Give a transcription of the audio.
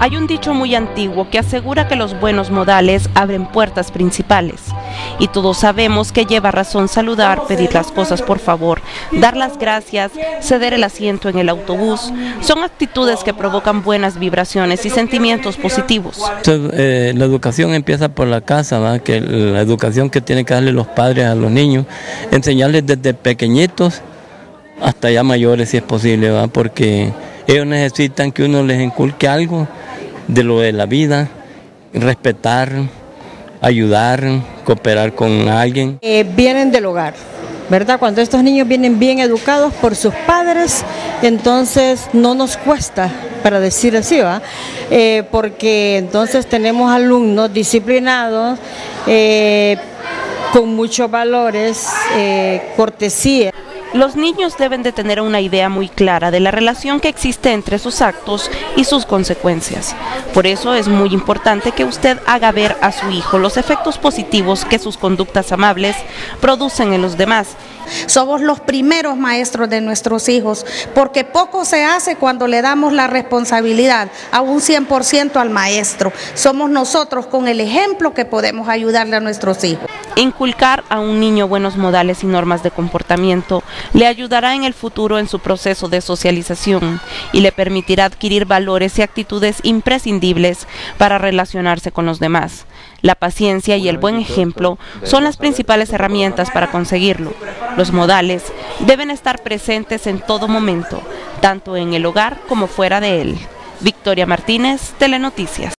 Hay un dicho muy antiguo que asegura que los buenos modales abren puertas principales, y todos sabemos que lleva razón saludar, pedir las cosas por favor, dar las gracias, ceder el asiento en el autobús. Son actitudes que provocan buenas vibraciones y sentimientos positivos. La educación empieza por la casa, ¿verdad? Que la educación que tienen que darle los padres a los niños, enseñarles desde pequeñitos hasta ya mayores si es posible, ¿verdad? Porque ellos necesitan que uno les inculque algo de lo de la vida, respetar, ayudar, cooperar con alguien. Vienen del hogar, ¿verdad? Cuando estos niños vienen bien educados por sus padres, entonces no nos cuesta, para decir así, ¿va? Porque entonces tenemos alumnos disciplinados, con muchos valores, cortesía. Los niños deben de tener una idea muy clara de la relación que existe entre sus actos y sus consecuencias. Por eso es muy importante que usted haga ver a su hijo los efectos positivos que sus conductas amables producen en los demás. Somos los primeros maestros de nuestros hijos, porque poco se hace cuando le damos la responsabilidad a un 100% al maestro. Somos nosotros con el ejemplo que podemos ayudarle a nuestros hijos. Inculcar a un niño buenos modales y normas de comportamiento le ayudará en el futuro en su proceso de socialización y le permitirá adquirir valores y actitudes imprescindibles para relacionarse con los demás. La paciencia y el buen ejemplo son las principales herramientas para conseguirlo. Los modales deben estar presentes en todo momento, tanto en el hogar como fuera de él. Victoria Martínez, Telenoticias.